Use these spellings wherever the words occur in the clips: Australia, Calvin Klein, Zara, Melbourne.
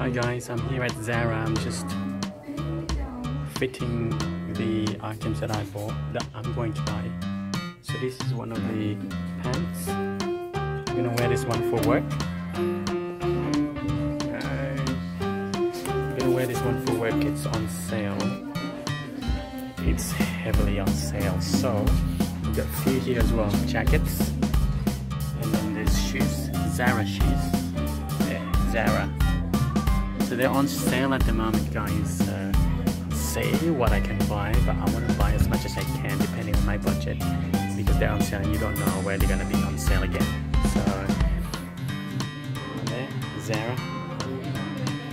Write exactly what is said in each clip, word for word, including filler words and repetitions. Hi guys, I'm here at Zara. I'm just fitting the items that I bought, that I'm going to buy. So this is one of the pants. I'm gonna wear this one for work. I'm gonna wear this one for work. It's on sale. It's heavily on sale. So we've got a few here as well. Jackets. And then there's shoes. Zara shoes. Yeah, Zara. So they're on sale at the moment, guys. Uh, say what I can buy, but I want to buy as much as I can depending on my budget, because they're on sale and you don't know where they're going to be on sale again. So there, Zara.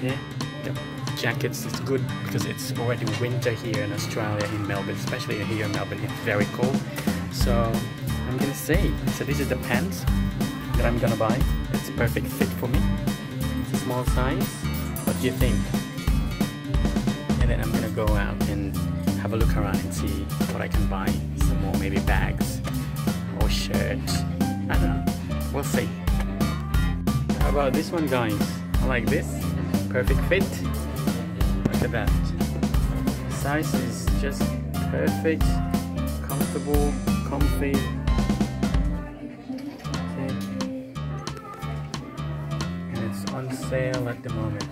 Yeah, the jackets, it's good because it's already winter here in Australia, in Melbourne, especially here in Melbourne, it's very cold. So I'm going to say, so this is the pants that I'm going to buy. It's a perfect fit for me. It's a small size. What do you think? And then I'm gonna go out and have a look around and see what I can buy. Some more, maybe bags or shirts. I don't know. We'll see. How about this one, guys? I like this. Perfect fit. Look at that. Size is just perfect, comfortable, comfy. Okay. And it's on sale at the moment.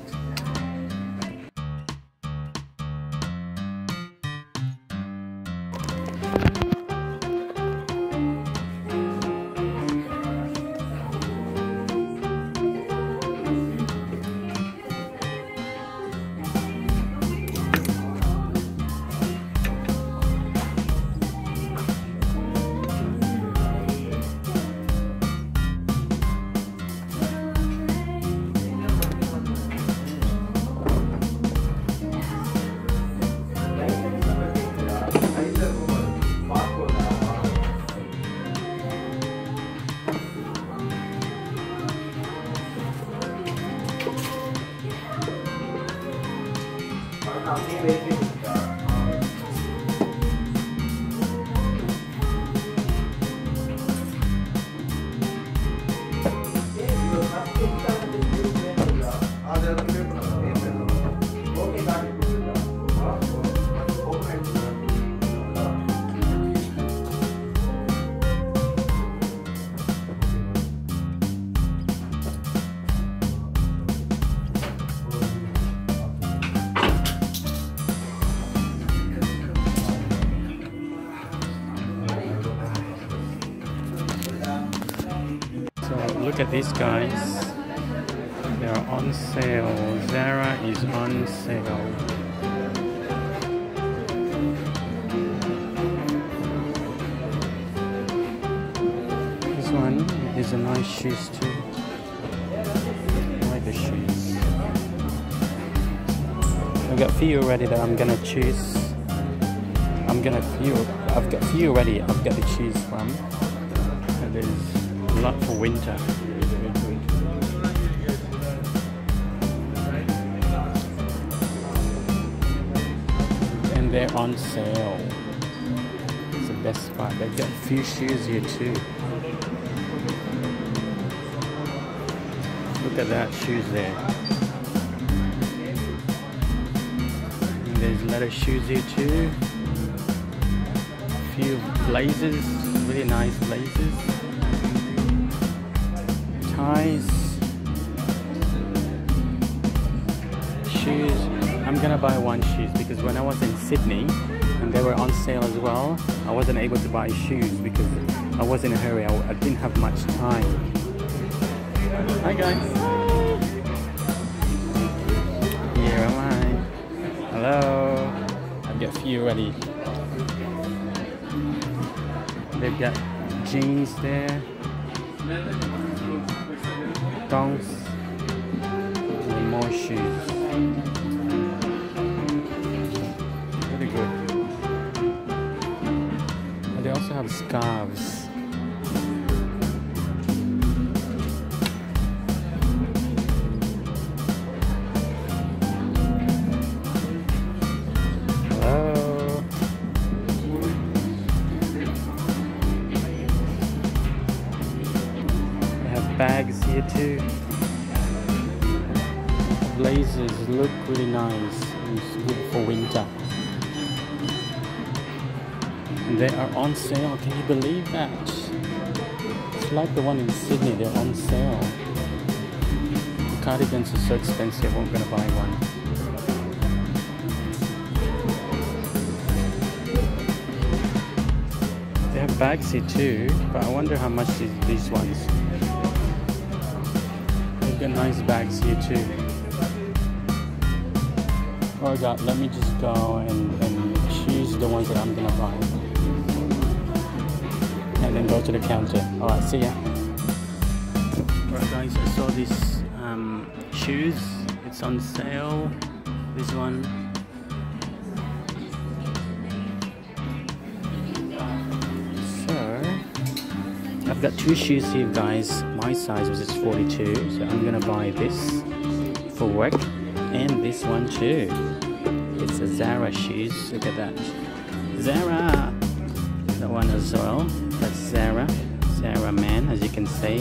Look at these guys, they are on sale. Zara is on sale. This one is a nice shoes too. I like the shoes. I've got few already that I'm gonna choose. I'm gonna few. I've got few already. I've got to choose from. And there's a lot for winter. And they're on sale. It's the best spot. They've got a few shoes here too. Look at that, shoes there. And there's a lot of shoes here too. A few blazers, really nice blazers. Nice shoes. I'm gonna buy one shoes because when I was in Sydney and they were on sale as well, I wasn't able to buy shoes because I was in a hurry. I, I didn't have much time. Hi guys. Here am I. Hello. I've got a few already. They've got jeans there. Tongs and more shoes. Very good. And they also have scarves. Hello. They have bags here too. blazers look really nice. It's good for winter. They are on sale. Can you believe that? It's like the one in Sydney. They're on sale. The cardigans are so expensive. I'm gonna buy one. Bags here too, but I wonder how much is these ones. We've got nice bags here too. Oh god, let me just go and, and choose the ones that I'm gonna buy. And then go to the counter. Alright, see ya. Alright guys, I saw these um, shoes. It's on sale. This one. I've got two shoes here guys, my size was forty-two, so I'm gonna buy this for work and this one too. It's a Zara shoes, look at that. Zara! That one as well, that's Zara, Zara man as you can see.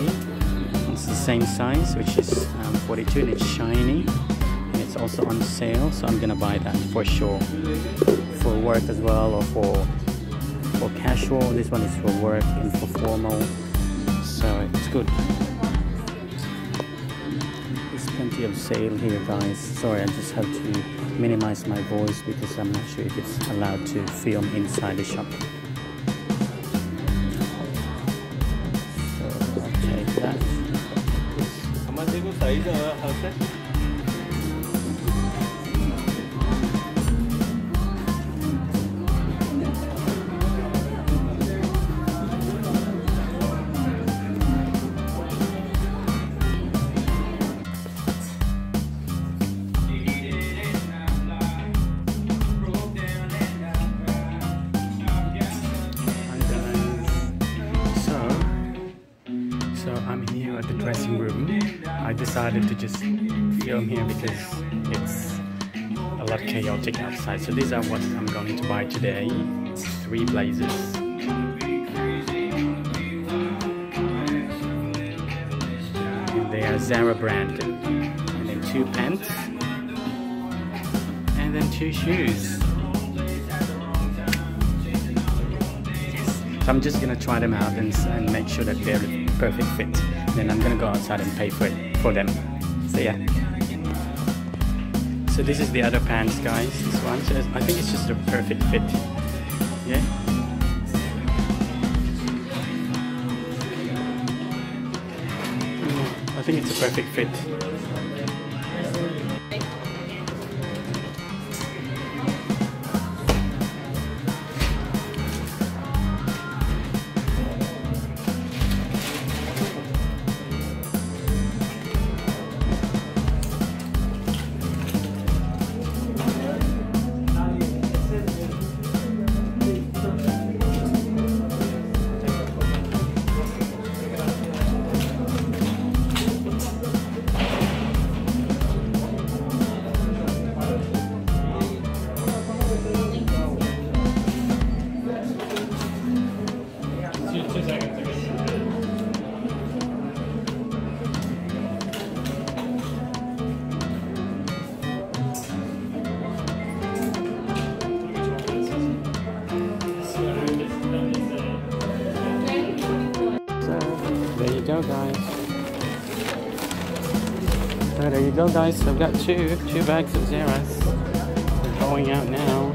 It's the same size which is um, forty-two and it's shiny. And it's also on sale, so I'm gonna buy that for sure. For work as well or for for casual, this one is for work and for formal, so it's good. There's plenty of sale here guys. Sorry, I just have to minimize my voice because I'm not sure if it's allowed to film inside the shop. So I'll take that. Dressing room. I decided to just film here because it's a lot chaotic outside. So these are what I'm going to buy today. Three blazers. And they are Zara brand. And then two pants. And then two shoes. So I'm just gonna try them out and, and make sure that they're the perfect fit. Then I'm gonna go outside and pay for it for them. So yeah. So this is the other pants, guys. This one. So I think it's just the perfect fit. Yeah. Mm, I think it's a perfect fit. Go guys. So there you go guys, I've got two, two bags of Zaras. They're going out now.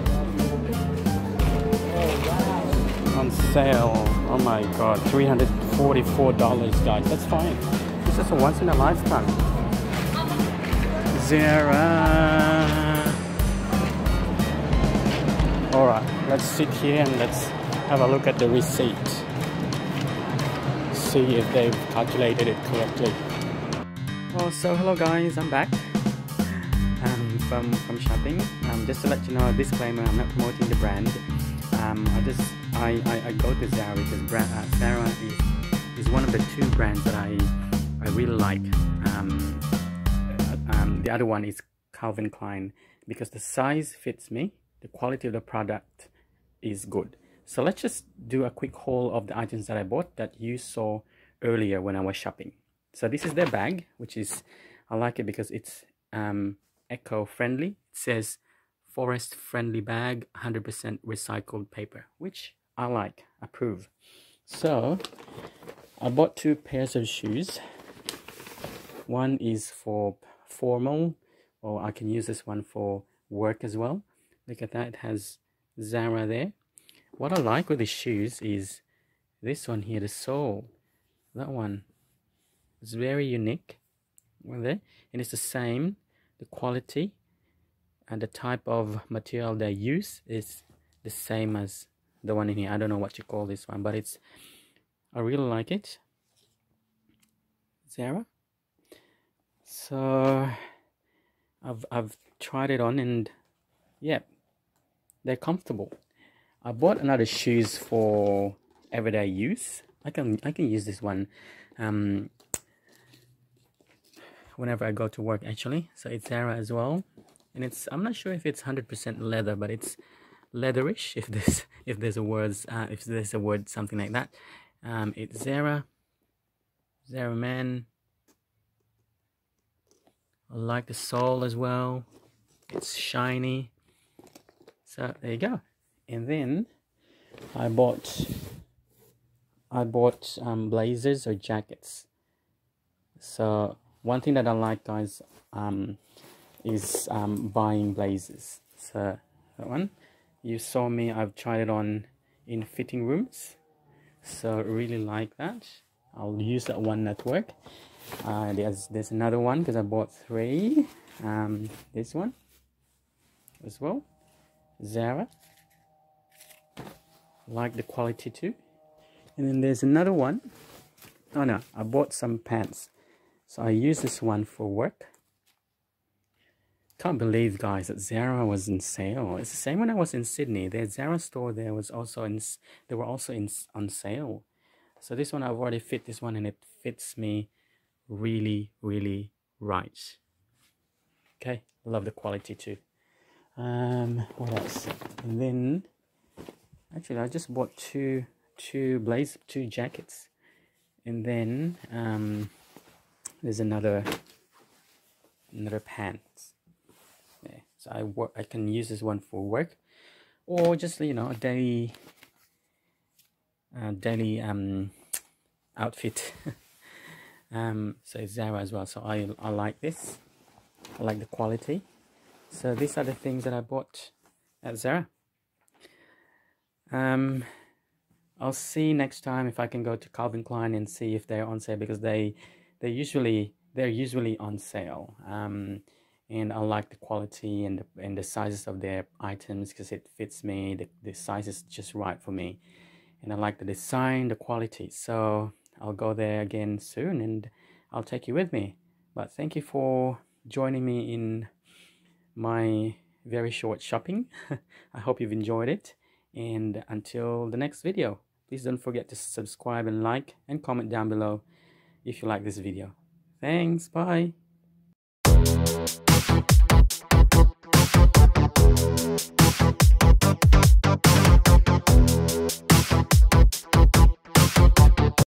On sale, oh my god, three hundred forty-four dollars guys, that's fine. This is a once in a lifetime. Zara. Alright, let's sit here and let's have a look at the receipt. See if they've calculated it correctly. Well, so hello guys, I'm back um, from, from shopping. Um, just to let you know, disclaimer, I'm not promoting the brand. Um, I just I, I, I go to Zara because brand, uh, Zara is, is one of the two brands that I, I really like. Um, um, the other one is Calvin Klein because the size fits me, the quality of the product is good. So let's just do a quick haul of the items that I bought that you saw earlier when I was shopping. So this is their bag, which is, I like it because it's um, eco-friendly. It says forest-friendly bag, one hundred percent recycled paper, which I like, approve. So I bought two pairs of shoes. One is for formal, or I can use this one for work as well. Look at that, it has Zara there. What I like with the shoes is this one here, the sole. That one is very unique. One there, and it's the same. The quality and the type of material they use is the same as the one in here. I don't know what you call this one, but it's, I really like it. Zara. So I've I've tried it on, and yeah, they're comfortable. I bought another shoes for everyday use. I can I can use this one um, whenever I go to work, actually. So it's Zara as well, and it's, I'm not sure if it's one hundred percent leather, but it's leatherish. If there's if there's a words uh, if there's a word something like that, um, it's Zara. Zara man. I like the sole as well. It's shiny. So there you go. And then I bought I bought um, blazers or jackets. So one thing that I like, guys, um, is um, buying blazers. So that one, you saw me, I've tried it on in fitting rooms. So really like that. I'll use that one at work. Uh, there's there's another one, because I bought three. Um, this one as well, Zara. Like the quality too. And then there's another one. Oh no, I bought some pants. So I use this one for work. Can't believe, guys, that Zara was in sale. It's the same when I was in Sydney. Their Zara store there was also in. They were also in on sale. So this one I've already fit this one, and it fits me really, really right. Okay, love the quality too. Um, what else? And then, actually, I just bought two. two blazer two jackets, and then um there's another another pants there. So I work I can use this one for work, or just, you know, a daily uh, daily um outfit. um so it's Zara as well. So I I like this. I like the quality. So these are the things that I bought at Zara. um I'll see next time if I can go to Calvin Klein and see if they're on sale, because they they usually they're usually on sale. Um, and I like the quality and the, and the sizes of their items, because it fits me. The, the size is just right for me, and I like the design, the quality. So I'll go there again soon, and I'll take you with me. But thank you for joining me in my very short shopping. I hope you've enjoyed it, and until the next video. Please don't forget to subscribe and like and comment down below if you like this video. Thanks, bye.